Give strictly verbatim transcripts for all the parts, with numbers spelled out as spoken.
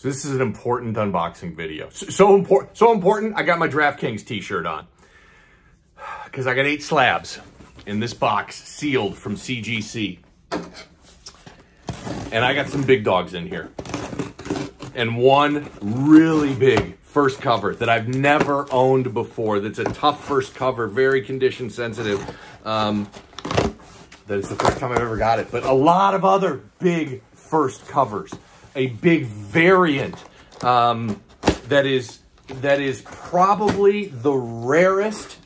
So this is an important unboxing video. So, so important, so important, I got my DraftKings t-shirt on. Because I got eight slabs in this box, sealed from C G C. And I got some big dogs in here. And one really big first cover that I've never owned before. That's a tough first cover, very condition sensitive. Um, that is the first time I've ever got it. But a lot of other big first covers. A big variant um, that is that is probably the rarest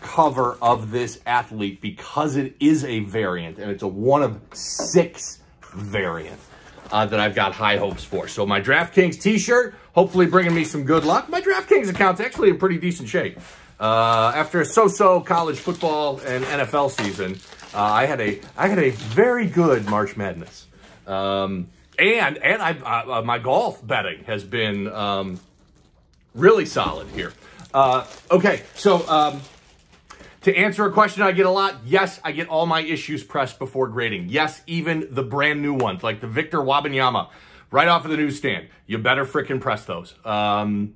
cover of this athlete because it is a variant, and it's a one of six variant uh, that I've got high hopes for. So my DraftKings t-shirt, hopefully bringing me some good luck. My DraftKings account's actually in pretty decent shape. Uh, after a so-so college football and N F L season, uh, I had a I had a very good March Madness. Um, And and I, uh, my golf betting has been um, really solid here. Uh, okay, so um, to answer a question I get a lot, yes, I get all my issues pressed before grading. Yes, even the brand new ones, like the Victor Wabanyama, right off of the newsstand. You better frickin' press those. Um,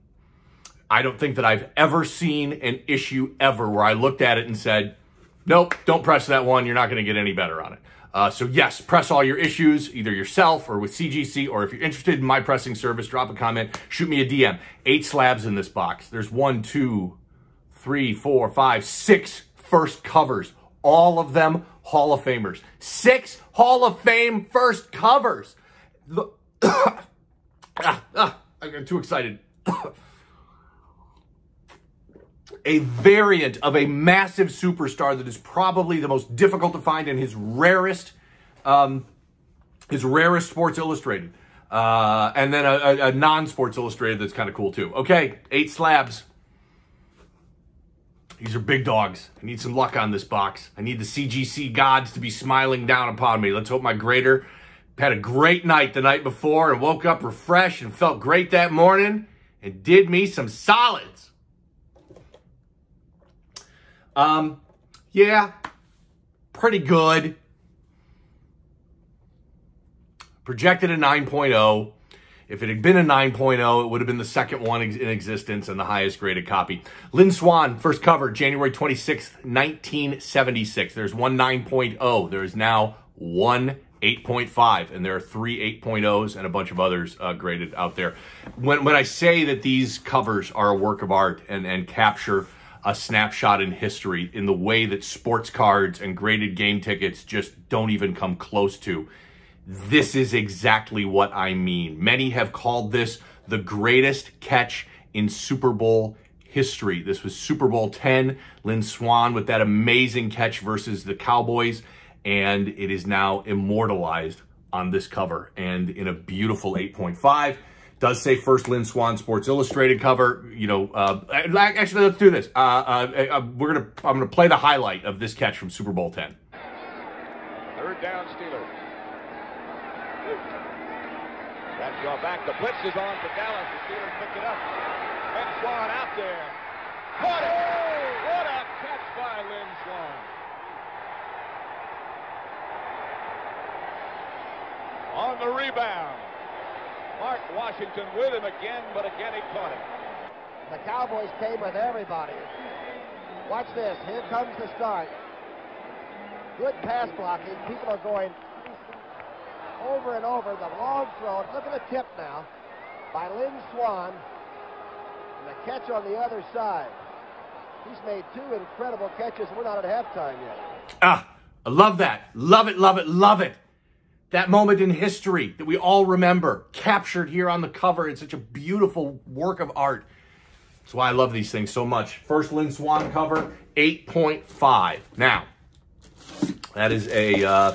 I don't think that I've ever seen an issue ever where I looked at it and said, nope, don't press that one. You're not going to get any better on it. Uh, so yes, press all your issues, either yourself or with C G C, or if you're interested in my pressing service, drop a comment, shoot me a D M. Eight slabs in this box. There's one, two, three, four, five, six first covers. All of them Hall of Famers. Six Hall of Fame first covers. The ah, ah, I got too excited. A variant of a massive superstar that is probably the most difficult to find in his rarest, um, his rarest Sports Illustrated. Uh, and then a, a, a non-Sports Illustrated that's kind of cool too. Okay, eight slabs. These are big dogs. I need some luck on this box. I need the C G C gods to be smiling down upon me. Let's hope my grader had a great night the night before and woke up refreshed and felt great that morning and did me some solids. Um, yeah, pretty good. Projected a nine point oh. If it had been a nine point oh, it would have been the second one in existence and the highest graded copy. Lynn Swann, first cover, January twenty-sixth, nineteen seventy-six. There's one nine point oh. There is now one eight point five, and there are three eight point ohs and a bunch of others uh, graded out there. When, when I say that these covers are a work of art and, and capture a snapshot in history in the way that sports cards and graded game tickets just don't even come close to, this is exactly what I mean. Many have called this the greatest catch in Super Bowl history. This was Super Bowl ten, Lynn Swann with that amazing catch versus the Cowboys, and it is now immortalized on this cover and in a beautiful eight point five. Does say first Lynn Swann Sports Illustrated cover. You know, uh, actually, let's do this. Uh, uh, uh, we're gonna, I'm gonna play the highlight of this catch from Super Bowl ten. Third down, Steelers. That's your back. The blitz is on for Dallas. The Steelers pick it up. Lynn Swann out there. Caught it! What a catch by Lynn Swann. On the rebound. Mark Washington with him again, but again he caught him. The Cowboys came with everybody. Watch this. Here comes the start. Good pass blocking. People are going over and over. The long throw. Look at the tip now by Lynn Swann. And the catch on the other side. He's made two incredible catches. We're not at halftime yet. Ah, I love that. Love it, love it, love it. That moment in history that we all remember, captured here on the cover. It's such a beautiful work of art. That's why I love these things so much. First Lynn Swann cover, eight point five. Now, that is a, uh,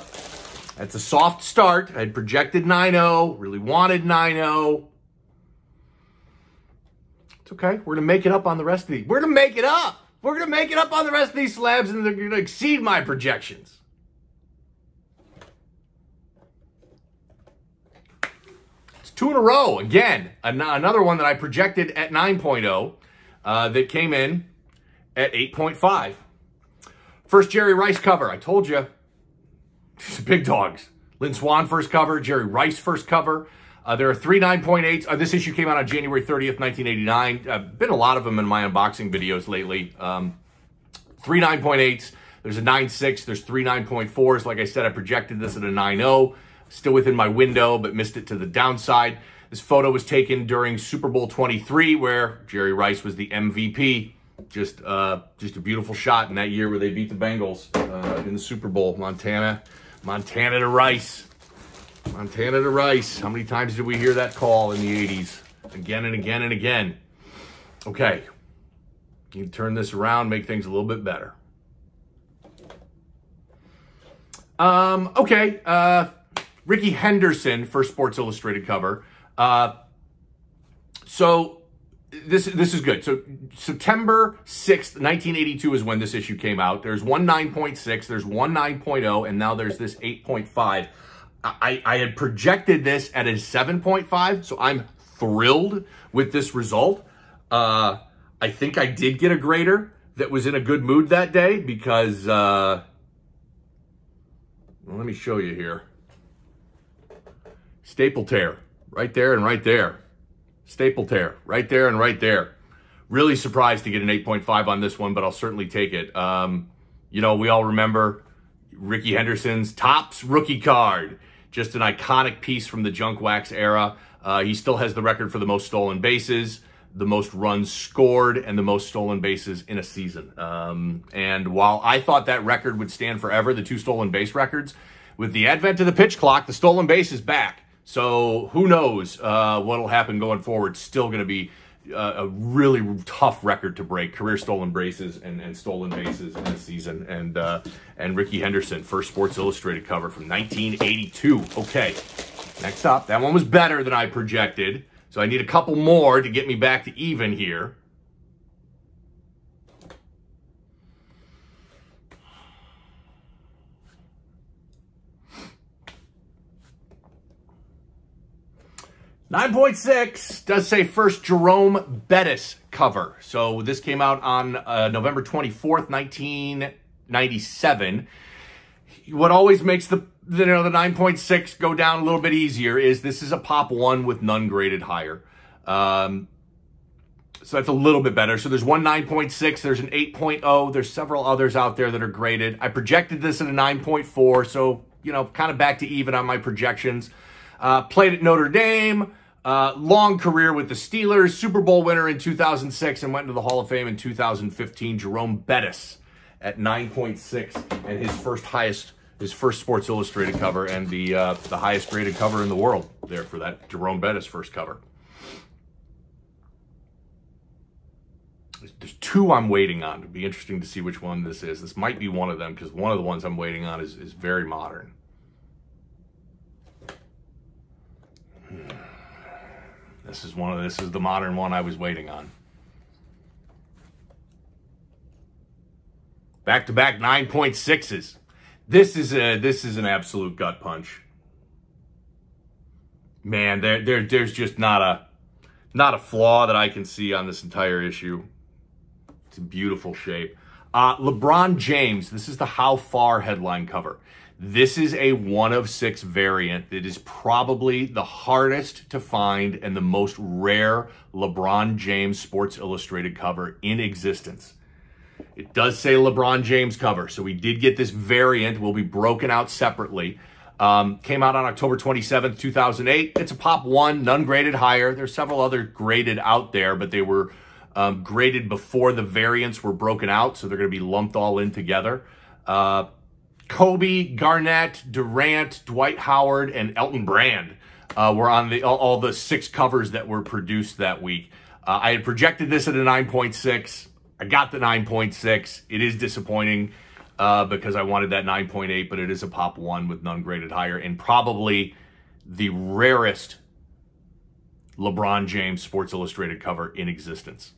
that's a soft start. I had projected nine point oh, really wanted nine point oh. It's okay. We're going to make it up on the rest of these. We're going to make it up. We're going to make it up on the rest of these slabs, and they're going to exceed my projections. Two in a row. Again, an another one that I projected at nine point oh uh, that came in at eight point five. First Jerry Rice cover. I told you. Big dogs. Lynn Swann first cover. Jerry Rice first cover. Uh, there are three nine point eights. Uh, this issue came out on January thirtieth, nineteen eighty-nine. Uh, been a lot of them in my unboxing videos lately. Um, three nine point eights. There's a nine point six. There's three nine point fours. Like I said, I projected this at a nine point oh. Still within my window, but missed it to the downside. This photo was taken during Super Bowl twenty-three, where Jerry Rice was the M V P. Just, uh, just a beautiful shot in that year where they beat the Bengals uh, in the Super Bowl. Montana, Montana to Rice. Montana to Rice. How many times did we hear that call in the eighties? Again and again and again. Okay. You can turn this around, make things a little bit better. Um, okay. Uh, Ricky Henderson for Sports Illustrated cover. Uh, so this, this is good. So September sixth, nineteen eighty-two is when this issue came out. There's one nine point six, there's one nine point oh, and now there's this eight point five. I, I had projected this at a seven point five, so I'm thrilled with this result. Uh, I think I did get a grader that was in a good mood that day because, uh, well, let me show you here. Staple tear, right there and right there. Staple tear, right there and right there. Really surprised to get an eight point five on this one, but I'll certainly take it. Um, you know, we all remember Ricky Henderson's Topps rookie card. Just an iconic piece from the junk wax era. Uh, he still has the record for the most stolen bases, the most runs scored, and the most stolen bases in a season. Um, and while I thought that record would stand forever, the two stolen base records, with the advent of the pitch clock, the stolen base is back. So who knows uh, what'll happen going forward. Still going to be uh, a really tough record to break. Career stolen bases and, and stolen bases in the season. And, uh, and Ricky Henderson, first Sports Illustrated cover from nineteen eighty-two. Okay, next up. That one was better than I projected. So I need a couple more to get me back to even here. nine point six does say first Jerome Bettis cover. So this came out on uh, November twenty-fourth, nineteen ninety-seven. What always makes the, you know, the nine point six go down a little bit easier is this is a pop one with none graded higher. Um, so that's a little bit better. So there's one nine point six, there's an eight point oh, there's several others out there that are graded. I projected this at a nine point four, so, you know, kind of back to even on my projections. Uh, played at Notre Dame. Uh, long career with the Steelers, Super Bowl winner in two thousand six, and went into the Hall of Fame in two thousand fifteen. Jerome Bettis at nine point six, and his first highest, his first Sports Illustrated cover, and the uh, the highest graded cover in the world there for that Jerome Bettis first cover. There's, there's two I'm waiting on. It'd be interesting to see which one this is. This might be one of them because one of the ones I'm waiting on is is very modern. This is one of this is the modern one I was waiting on. Back to back nine point sixes. This is a this is an absolute gut punch. Man, there there there's just not a not a flaw that I can see on this entire issue. It's a beautiful shape. Uh, LeBron James. This is the How Far headline cover. This is a one of six variant that is probably the hardest to find and the most rare LeBron James Sports Illustrated cover in existence. It does say LeBron James cover, so we did get this variant. Will be broken out separately. Um, came out on October twenty-seventh, two thousand eight. It's a pop one, none graded higher. There's several other graded out there, but they were um, graded before the variants were broken out, so they're going to be lumped all in together. Uh, Kobe, Garnett, Durant, Dwight Howard, and Elton Brand uh, were on the all, all the six covers that were produced that week. Uh, I had projected this at a nine point six. I got the nine point six. It is disappointing uh, because I wanted that nine point eight, but it is a pop one with none graded higher and probably the rarest LeBron James Sports Illustrated cover in existence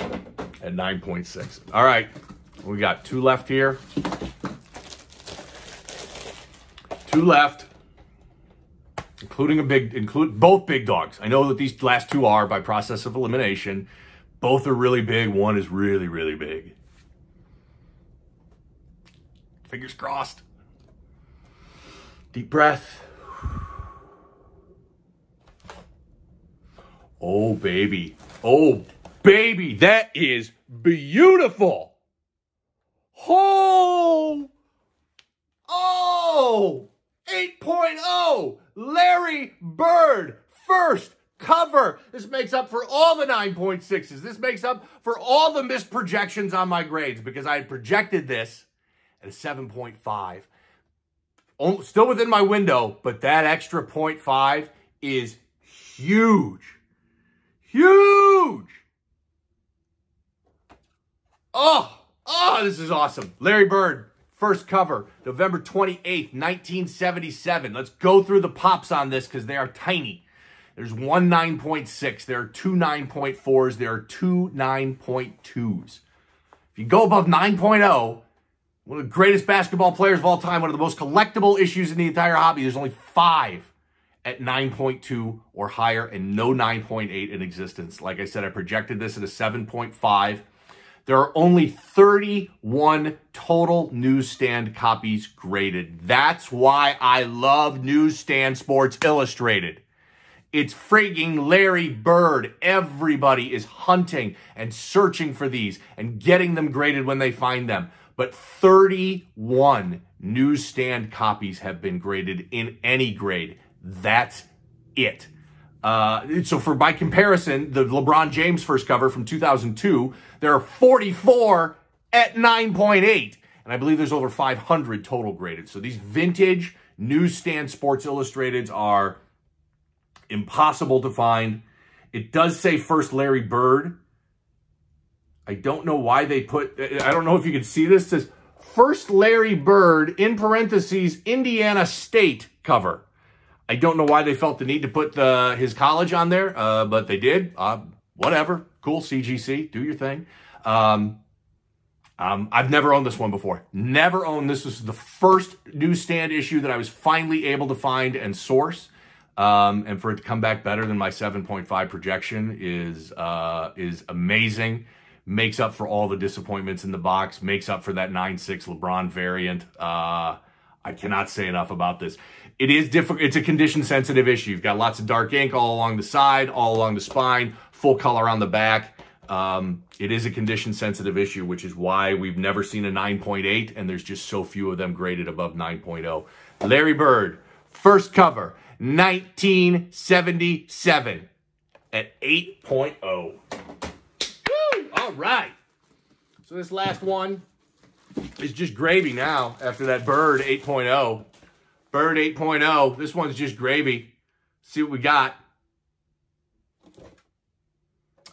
at nine point six. All right, we got two left here. Two left, including a big, include both big dogs. I know that these last two are by process of elimination. Both are really big. One is really, really big. Fingers crossed. Deep breath. Oh, baby. Oh, baby. That is beautiful. Oh. Oh. eight point oh. Larry Bird. First cover. This makes up for all the nine point sixes. This makes up for all the missed projections on my grades because I had projected this at a seven point five. Still within my window, but that extra point five is huge. Huge! Oh, oh, this is awesome. Larry Bird, first cover, November twenty-eighth, nineteen seventy-seven. Let's go through the pops on this because they are tiny. There's one nine point six. There are two nine point fours. There are two nine point twos. If you go above nine point oh, one of the greatest basketball players of all time, one of the most collectible issues in the entire hobby. There's only five at nine point two or higher and no nine point eight in existence. Like I said, I projected this at a seven point five. There are only thirty-one total newsstand copies graded. That's why I love Newsstand Sports Illustrated. It's freaking Larry Bird. Everybody is hunting and searching for these and getting them graded when they find them. But thirty-one newsstand copies have been graded in any grade. That's it. Uh, so for by comparison, the LeBron James first cover from two thousand two, there are forty-four at nine point eight. And I believe there's over five hundred total graded. So these vintage newsstand Sports Illustrateds are impossible to find. It does say first Larry Bird. I don't know why they put, I don't know if you can see this. It says, first Larry Bird, in parentheses, Indiana State cover. I don't know why they felt the need to put the, his college on there, uh, but they did. Uh, whatever. Cool, C G C. Do your thing. Um, um, I've never owned this one before. Never owned this. This is the first newsstand issue that I was finally able to find and source. Um, and for it to come back better than my seven point five projection is uh, is amazing. Makes up for all the disappointments in the box, makes up for that nine six LeBron variant. Uh, I cannot say enough about this. It is difficult. It's a condition-sensitive issue. You've got lots of dark ink all along the side, all along the spine, full color on the back. Um, it is a condition-sensitive issue, which is why we've never seen a nine point eight, and there's just so few of them graded above nine point oh. Larry Bird, first cover, nineteen seventy-seven at eight point oh. All right, so this last one is just gravy now after that Bird eight point oh. Bird eight point oh, this one's just gravy. See what we got.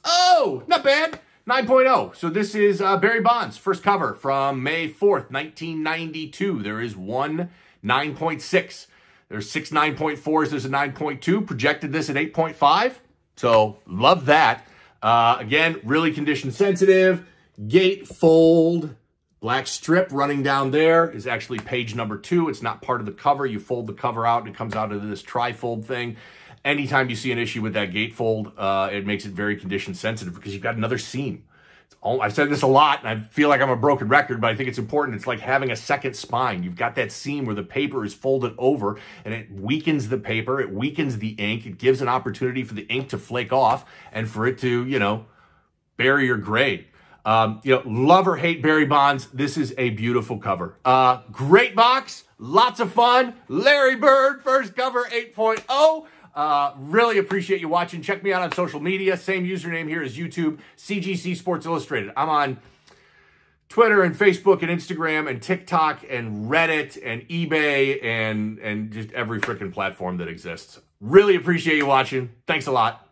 Oh, not bad, nine point oh. So this is uh, Barry Bonds, first cover from May fourth, nineteen ninety-two. There is one nine point six. There's six nine point fours, there's a nine point two. Projected this at eight point five, so love that. Uh, again, really condition sensitive, gatefold, black strip running down there is actually page number two. It's not part of the cover. You fold the cover out and it comes out of this trifold thing. Anytime you see an issue with that gatefold, uh, it makes it very condition sensitive because you've got another seam. It's all, I've said this a lot and I feel like I'm a broken record, but I think it's important. It's like having a second spine. You've got that seam where the paper is folded over and it weakens the paper. It weakens the ink. It gives an opportunity for the ink to flake off and for it to, you know, bury your grade. Um, you know, love or hate Barry Bonds, this is a beautiful cover. Uh, great box, lots of fun. Larry Bird, first cover, eight point oh. Uh, really appreciate you watching. Check me out on social media. Same username here as YouTube, C G C Sports Illustrated. I'm on Twitter and Facebook and Instagram and TikTok and Reddit and eBay and, and just every freaking platform that exists. Really appreciate you watching. Thanks a lot.